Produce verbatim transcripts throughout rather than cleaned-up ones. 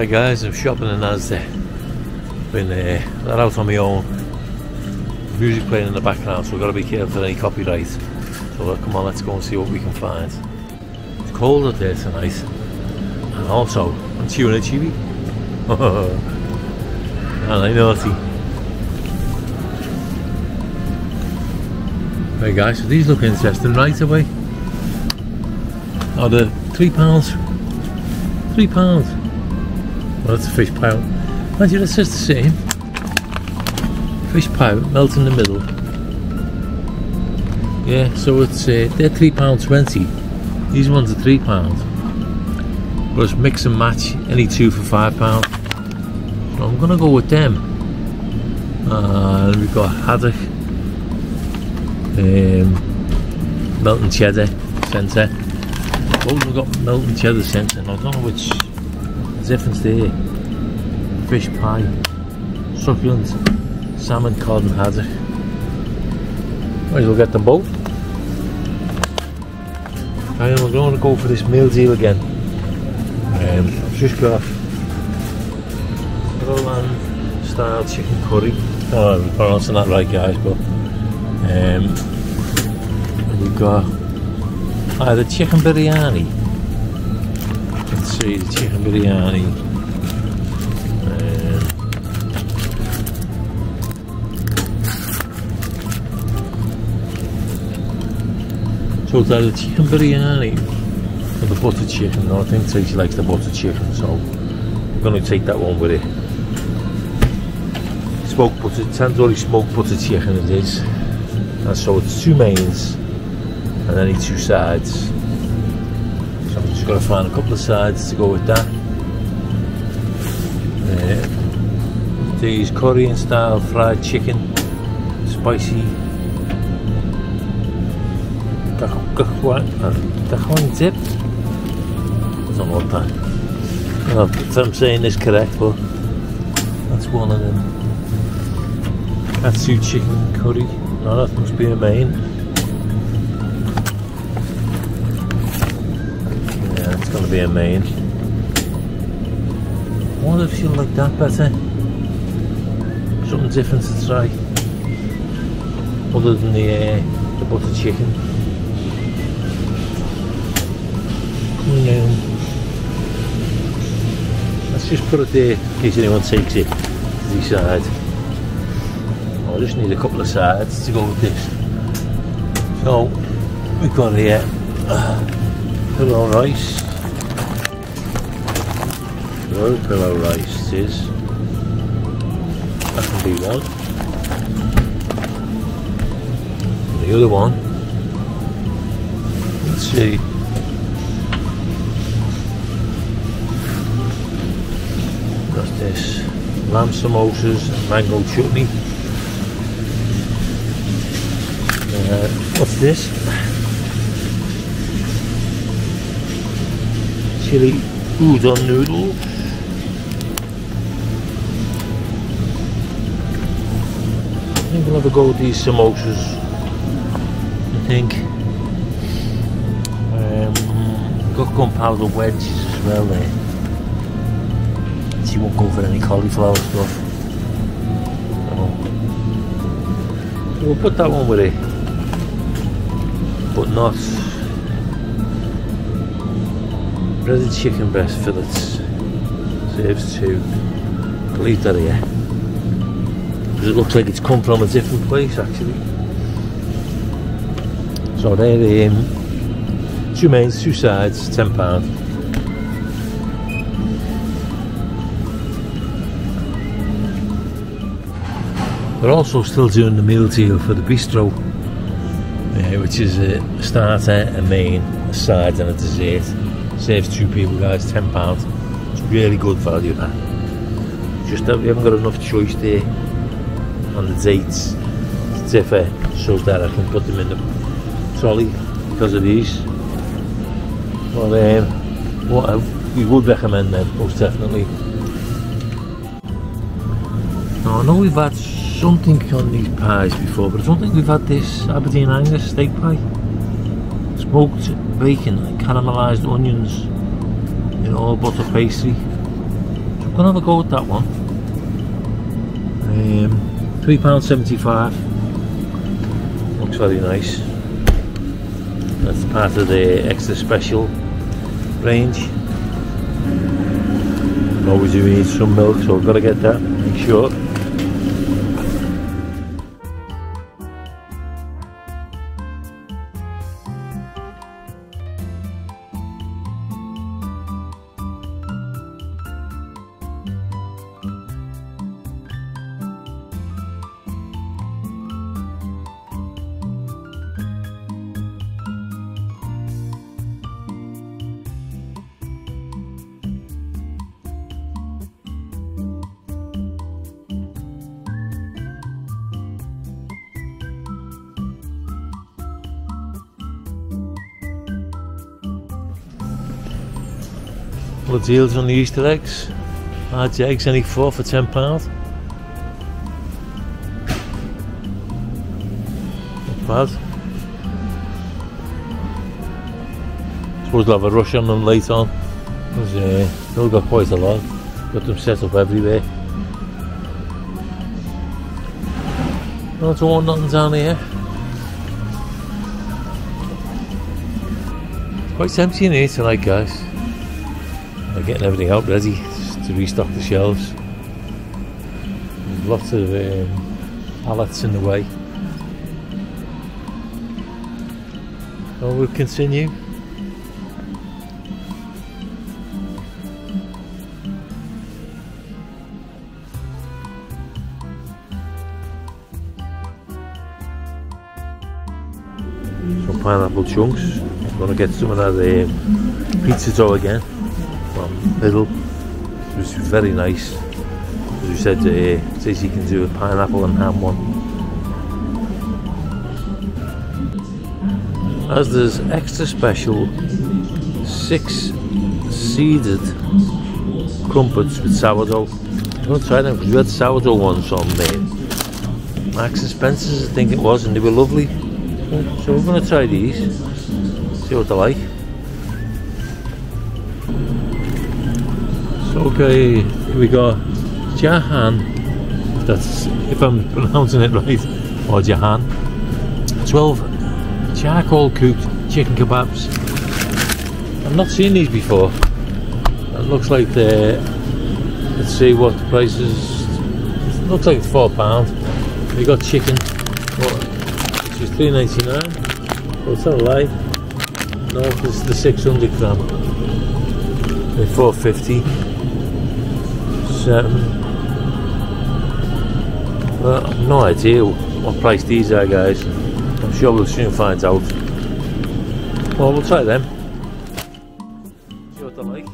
Hi guys, I'm shopping in Asda. Been there, uh, they're out on my own. Music playing in the background, so we've got to be careful of any copyright. So come on, let's go and see what we can find. It's cold out there tonight, and also I'm chewing a chibi. And I naughty. Hey guys, so these look interesting right away. Oh, they're three pounds. Three pounds. Well, that's a fish pie. Mind you, that's just the same. Fish pie, melt in the middle. Yeah, so it's uh, they're three pound twenty. These ones are three pounds. But it's mix and match. Any two for five pounds. So I'm gonna go with them. And uh, we've got haddock, um, melting cheddar centre. Suppose we've got melting cheddar centre, and I don't know which difference there. Fish pie, succulent, salmon, cod and haddock. Might as well get them both. I am going to go for this meal deal again. Um, I've just got Colin style chicken curry. Oh, I'm pronouncing that right, guys, but um, we've got either chicken biryani. Let's see, the chicken biryani. Um, so it's either chicken biryani or the butter chicken. No, I think Tracy likes the butter chicken, so I'm going to take that one with it. Smoked butter, tandoori smoked butter chicken it is. And so it's two mains. And I need two sides, so I'm just going to find a couple of sides to go with that. Uh, these Korean style fried chicken, spicy dakwon dip. I don't know what that. I don't know if I'm saying this correct, but that's one of them. Katsu chicken curry. No, that must be a main. Gonna be a main. What if you like that better? Something different to try, other than the uh, the butter chicken. Coming down. Let's just put it there in case anyone takes it to the side. I just need a couple of sides to go with this. So we've got here uh, pillow rice. Pillow, pillow rice it is. That can be one. And the other one. Let's see. Got this. Lamb samosas and mango chutney. Uh, what's this? Chili udon noodles. I think we'll have a go with these samosas, I think. Um, got gunpowder wedges as well there. She won't go for any cauliflower stuff. No. So we'll put that one with it. But not breaded chicken breast fillets. Serves two. I'll leave that here. It looks like it's come from a different place actually. So there they um, two mains, two sides, ten pound. They're also still doing the meal deal for the bistro, uh, which is a starter, a main, a side and a dessert. Saves two people guys, ten pound. It's really good value that. Just that we haven't got enough choice there. And the dates differ so that I can put them in the trolley because of these. Well, um, what I, we would recommend them most definitely. Now I know we've had something on these pies before, but I don't think we've had this Aberdeen Angus steak pie. Smoked bacon and caramelised onions in all butter pastry. I'm gonna have a go at that one. Um, three pounds seventy-five. Looks very nice. That's part of the extra special range. I'm always do need some milk, so I've got to get that. Make sure. Of deals on the Easter eggs. Large eggs, any four for ten pounds. Not bad. Suppose I'll have a rush on them later on. Because uh, they've got quite a lot. Got them set up everywhere. Not all nothing down here. Quite empty in here tonight, guys. We're getting everything out ready to restock the shelves. There's lots of um, pallets in the way. So we'll continue. Some pineapple chunks. I'm going to get some of that um, pizza dough again. Little, it was very nice. As we said, uh, Tracy can do a pineapple and ham one. As there's extra special six seeded crumpets with sourdough. I'm going to try them because we had sourdough ones on uh, Marks and Spencer's, I think it was, and they were lovely. So we're going to try these, see what they like. Okay, here we go. Jahan, if that's if I'm pronouncing it right, or Jahan. Twelve charcoal cooked chicken kebabs. I've not seen these before. It looks like they're, let's see what the price is. It looks like it's four pound. We got chicken, which is three ninety nine. Well, it's not a lie. No, it's the six hundred gram. They're four fifty. Um, well, I've no idea what price these are, guys. I'm sure we'll soon find out. Well, we'll try them. See what they like.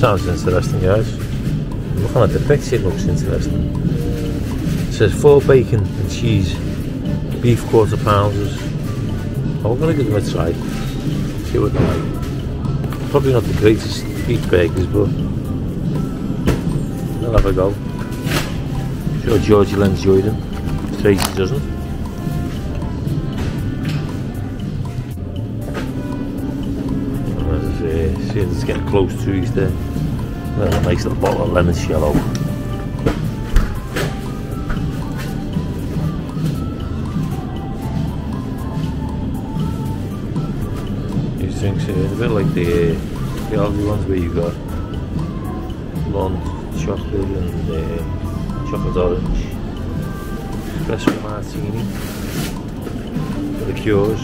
Sounds interesting, guys. Looking at the picture, it looks interesting. It says four bacon and cheese, beef quarter pounders. I'm going to give them a try, see what they like. Probably not the greatest beef bakers, but they'll have a go. I'm sure Georgie will enjoy them, if Tracy doesn't. Seeing it's getting close to Easter, there's a nice little bottle of lemon shallow. These drinks are a bit like the the Aldi ones where you got blonde chocolate and uh, chocolate orange, espresso martini, liqueurs.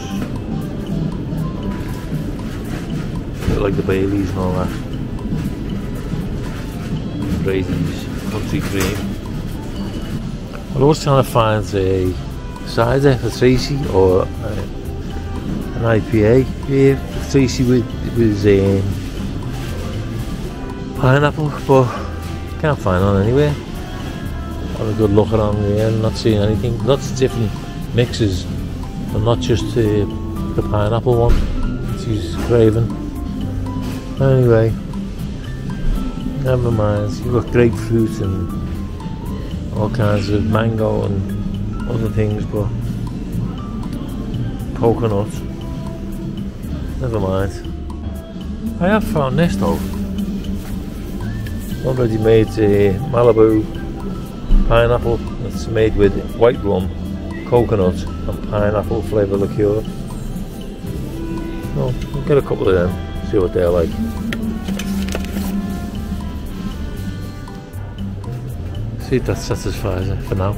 Like the Baileys and all that. Brady's country cream. We're always trying to find a cider for Tracy or a, an I P A here for Tracy with, with um, pineapple, but can't find one anywhere. Have a good look around there and not seeing anything. Lots of different mixes and not just uh, the pineapple one she's craving. Anyway, never mind, you've got grapefruit and all kinds of mango and other things, but coconut, never mind. I have found this though, already made uh, Malibu pineapple that's made with white rum, coconut and pineapple flavour liqueur. Well, we'll get a couple of them, see what they're like. See if that satisfies it for now.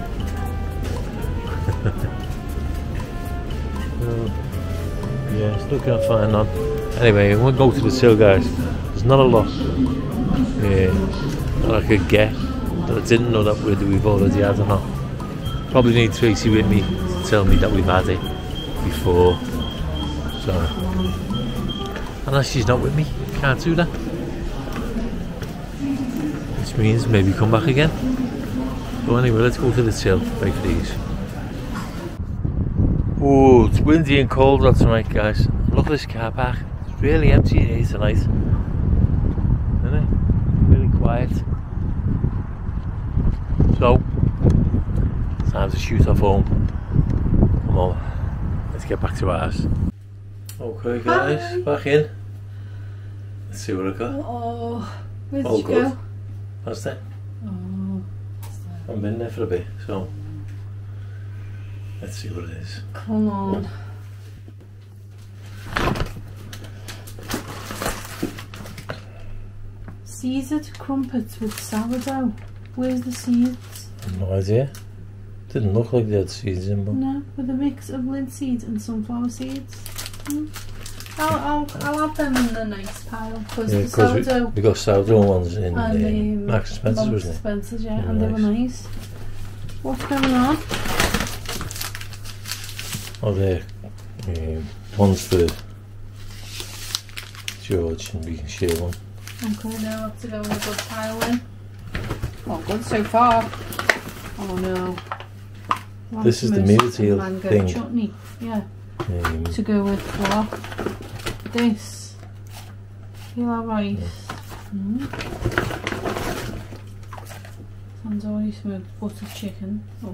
Well, yeah, still can't find none. Anyway, we'll go to the till, guys. There's not a lot yeah, that I could get that I didn't know that whether we've already had or not. Probably need Tracy with me to tell me that we've had it before. So, unless she's not with me, can't do that. Which means maybe come back again. So anyway, let's go to the till, wait for these. Oh, it's windy and cold out tonight, guys. Look at this car park. It's really empty here tonight. Isn't it? Really quiet. So, time to shoot off home. Come on, let's get back to ours. Okay, guys, hi. Back in. Let's see what I got. Oh, where'd all you good. Go? That's it. I've been there for a bit, so let's see what it is. Come on. Seasoned crumpets with sourdough. Where's the seeds? I have no idea. Didn't look like they had seeds in, but no, with a mix of linseed and sunflower seeds. Mm. I'll, I'll, I'll have them in the next pile because yeah, the sourdough we, we got sourdough ones in uh, um, Marks and Spencer, wasn't it? Marks and Spencer, yeah, and nice. They were nice. What's going on? Oh, they're um, ones for George, and we can share one. Okay, now I'll have to go with a good pile in. Not good so far. Oh no. One this is the meal deal thing. Chutney, yeah. Um, to go with what? This. Yellow rice. Yeah. Mm. Tandoori smoked butter chicken. Oh.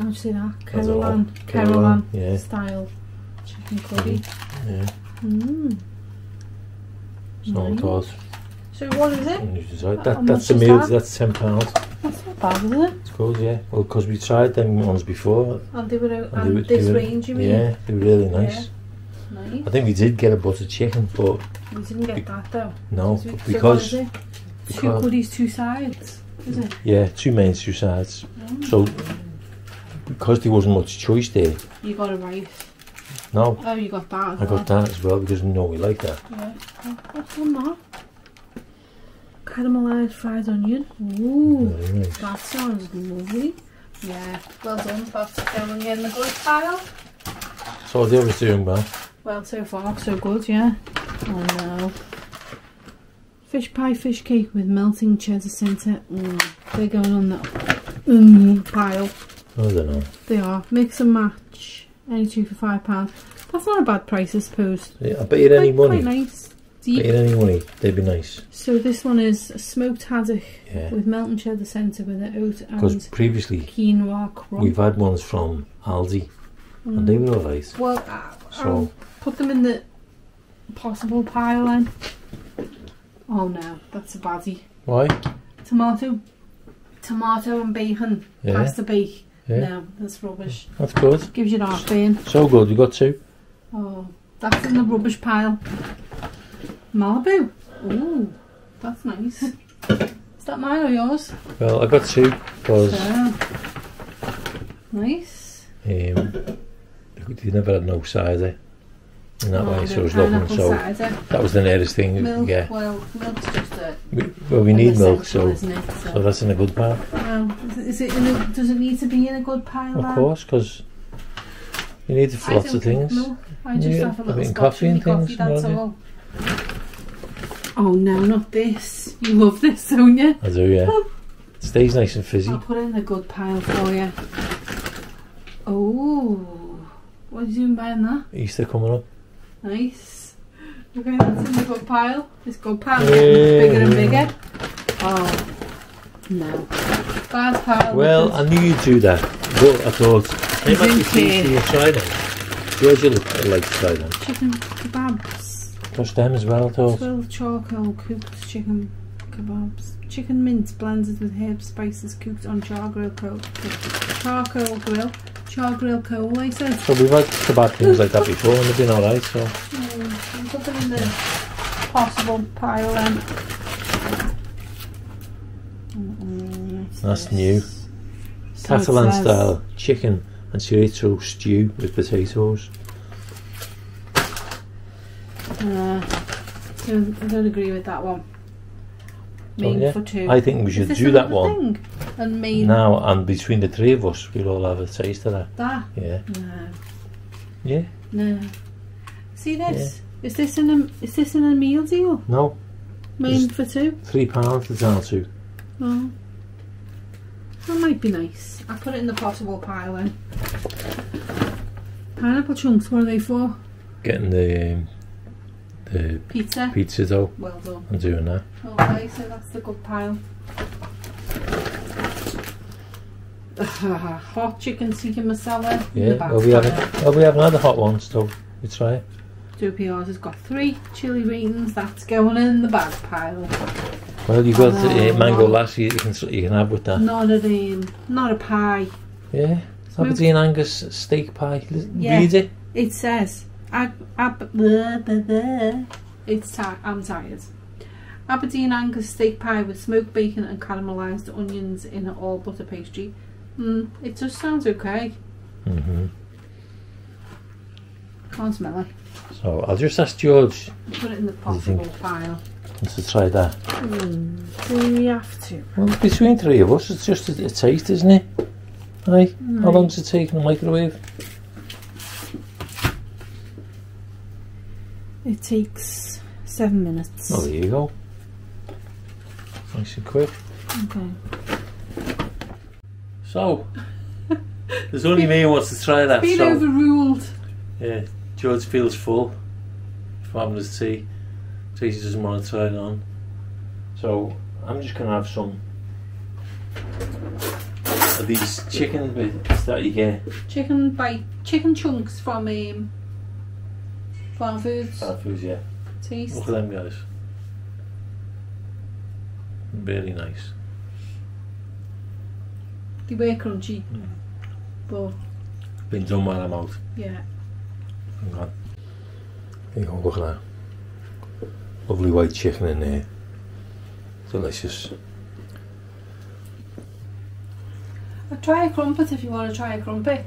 I've seen that. Carolan. Carolan yeah. Style chicken curry. Yeah. Mmm. Nice. So what is it? That, that, that's the meal, that? That's ten pounds. That's not bad, is it? It's good, yeah. Well, because we tried them ones before. And they were out and and this were, range, you mean? Yeah, they were really nice. Yeah. Nice. I think we did get a butter chicken, but... We didn't get that, though. No, we, because... So because two goodies, two sides, is it? Yeah, two mains, two sides. Mm. So, because there wasn't much choice there... You got a rice. No. Oh, you got that as I well. got that as well, because we know we like that. Yeah. What's on that? Caramelised fried onion. Ooh, nice. That sounds lovely. Yeah, well done. That's going in the good pile. So the other's doing well. Well, so far, so good, yeah. Oh no. Fish pie, fish cake with melting cheddar centre. Mm, they're going on the mm, pile. I don't know. They are. Mix and match. Any two for five pounds. That's not a bad price, I suppose. Yeah, I bet you'd any money. Quite nice. Deep. But in any money, they'd be nice. So this one is a smoked haddock yeah. with melted cheddar centre with an oat and previously quinoa crumb. We've had ones from Aldi mm. and they were alright. Well, uh, so I'll put them in the possible pile then. Oh no, that's a baddie. Why? Tomato, tomato and bacon yeah. pasta bake. Yeah. No, that's rubbish. That's good. Gives you an heartburn. So good, you got two. Oh, that's in the rubbish pile. Malibu. Ooh, that's nice. Is that mine or yours? Well, I got two because so. Nice. Um, they never had no cider. in that oh, way, so it was lovely. So Saturday. That was the nearest thing. Milk, yeah. Well, milk's just a. We, well, we need milk, so, so so that's in a good pile. Well, is it? In a, does it need to be in a good pile? Of then? course, because you need for lots of things. Milk. I just yeah, have a little coffee and things. Coffee, that's all. Oh no, not this! You love this, don't you? I do, yeah. It stays nice and fizzy. I'll put in a good pile for you. Oh, what are you doing buying that? Easter coming up. Nice. Okay, that's in the good pile. This good pile yeah, getting bigger and bigger. Oh no, bad pile. Well, I knew you'd do that, but I thought it might be tasty. You try them. Where'd you look? I like to try them. Chicken kebabs. Gosh, them as well, I thought. Twelve charcoal cooked chicken kebabs. Chicken mince blended with herbs, spices, cooked on char grill grill. Charcoal grill. Char grill coal, I said. So we've had kebab things like that before and they've been alright, so. Mm, I'm putting in the possible pile then. Mm-mm, that's this. New. So Catalan style chicken and chorizo stew with potatoes. Uh, I don't agree with that one. Main oh, yeah. for two. I think we should do that one. Thing? And main now and between the three of us, we'll all have a taste of that. That? Yeah. No. Yeah. No. See this? Yeah. Is this in a is this in a meal deal? No. Main it's for two. Three pounds for down two. No. That might be nice. I'll put it in the possible pile then. Pineapple chunks. What are they for? Getting the. Um, The pizza. Pizza dough. Well done. I'm doing that. Okay, so that's the good pile. Hot chicken tikka masala. Yeah, well we, haven't, well we haven't had the hot ones though. We try it. Dupiers has got three chilli ratings. That's going in the bag pile. Well, you've got uh, uh, mango lassi you can, you can have with that. Not a, um, not a pie. Yeah, it's Aberdeen Angus steak pie. Yeah. Read it. It says... I, ab, blah, blah, blah. It's tired. I'm tired. Aberdeen Angus steak pie with smoked bacon and caramelised onions in an all butter pastry. Mm, it just sounds okay. Mm-hmm. Can't smell it. So I'll just ask George. Put it in the possible pile. Let's try that. Mm, do we have to? Well, between three of us, it's just a, a taste, isn't it? Right. Right. How long's it take in the microwave? It takes seven minutes. Well, there you go. Nice and quick. Okay. So, there's only me who wants to try that. Been so. overruled. Yeah, George feels full from having his tea. Tracy doesn't want to try it on. So, I'm just going to have some of these chicken bits that you get. Chicken bite, chicken chunks from um, Farm foods. Farm foods, yeah. Taste. Look at them guys. Really nice. They were crunchy, mm. but been done while I'm out. Yeah. Hang on. There you go, look at that. Lovely white chicken in there. Delicious. I'll try a crumpet if you want to try a crumpet.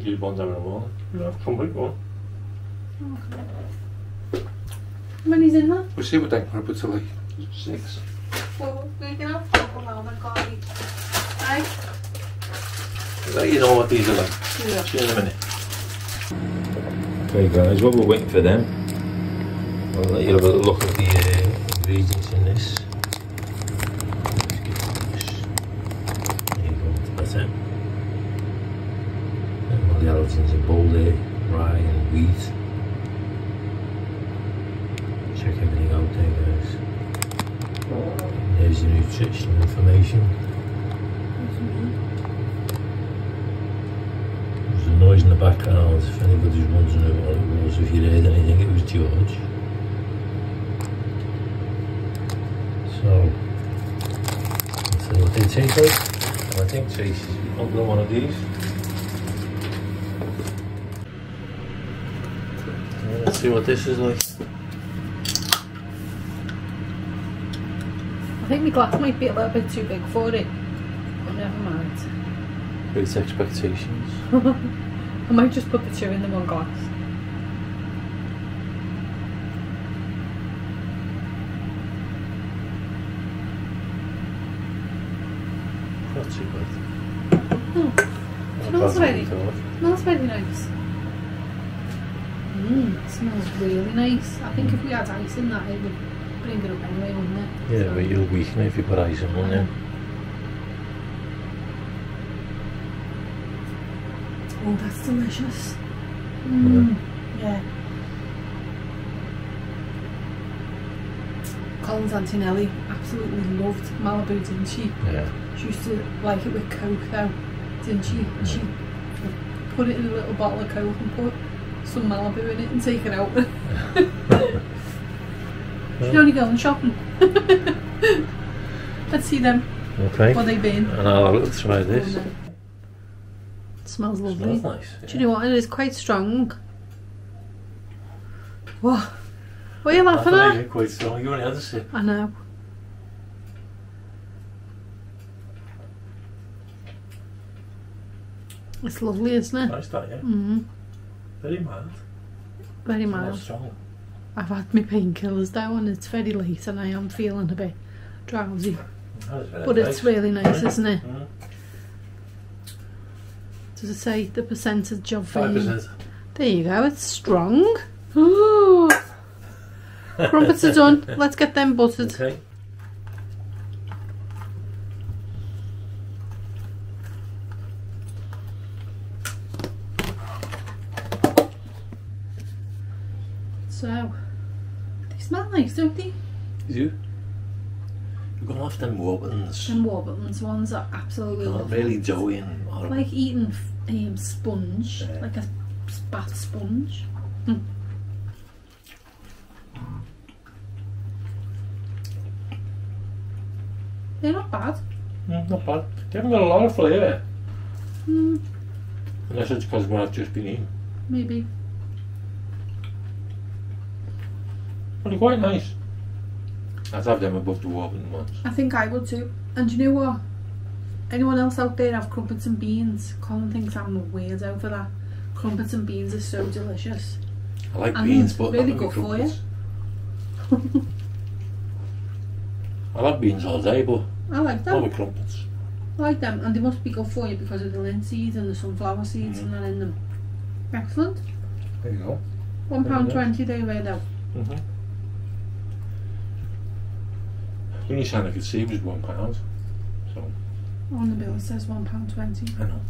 You one's having a morning. No, complete one. Okay. How many's in that? We'll see what they can put to like six. Well, we can have four now, my God. Right? Let you know what these are like. Yeah. See you in a minute. Okay guys, while we're waiting for them, I'll let you have a look at the uh, ingredients in this. There you go, that's it. Gelatin's a bowl there, rye and wheat. Check everything out there guys. There's your nutritional information. There's a noise in the background if anybody's wondering what it was, if you heard anything it was George. So, let's see what they taste like. And I think Tracy's opened one of these. Let's see what this is like. I think my glass might be a little bit too big for it, but never mind. Great expectations. I might just put the two in the one glass. Not too bad. No. It smells really, smells really nice. Mmm, it smells really nice. I think if we had ice in that, it would bring it up anyway, wouldn't it? Yeah, so. But you'll weaken it if you put ice in, won't you? Oh, that's delicious. Mm. Yeah. Colin's Auntie Nelly absolutely loved Malibu, didn't she? Yeah. She used to like it with Coke though, didn't she? Yeah. She put it in a little bottle of Coke and put some Malibu in it and take it out. She'd only go on shopping. Let's see them. Okay. What they've been. And I'll try this. Smells lovely. It smells nice, yeah. Do you know what? It is quite strong. What? What are you laughing at? It is quite strong. You only had a sip. I know. It's lovely, isn't it? Nice that, yeah. Mm. Very mild. Very mild. It's strong. I've had my painkillers though, and it's very late, and I am feeling a bit drowsy. But nice. It's really nice, isn't it? Mm. Does it say the percentage of five percent? There you go, it's strong. Ooh. Crumpets are done. Let's get them buttered. Okay. So, they smell nice, don't they? They do. You're going off them Warburton's. Them Warburton's ones are absolutely oh, lovely. Really doughy and horrible. Like eating um, sponge, yeah. Like a bath sponge. Mm. They're not bad. Mm, not bad. They haven't got a lot of flavour. Mm. Unless it's because what I've just been eating. Maybe. But they're quite nice. I'd have them above the Warburton ones. I think I would too. And you know what? Anyone else out there have crumpets and beans? Colin thinks I'm a weirdo for that. Crumpets and beans are so delicious. I like and beans, but really good for you. I like beans all day, but I like them. I love crumpets. I like them, and they must be good for you because of the linseed and the sunflower seeds mm. and that in them. Excellent. There you go. One pound twenty they were though. Mm-hmm. The only sign I could see was one pound. So on the bill it says one pound twenty. I know.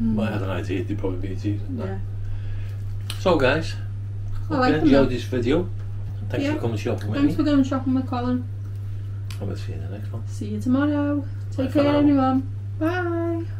Mm. But I had an idea it'd probably be easier than that. Yeah. So guys, I hope like you enjoyed this video. Thanks yeah. for coming shopping with Thanks me. Thanks for going shopping with Colin. I will see you in the next one. See you tomorrow. Take Bye care everyone. Bye.